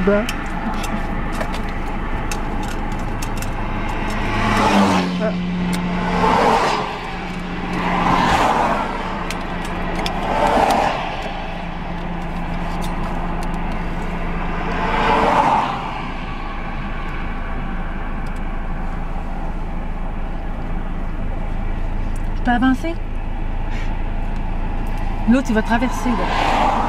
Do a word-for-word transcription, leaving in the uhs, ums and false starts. plus bas. Ah. Je peux avancer? L'autre, il va traverser, là.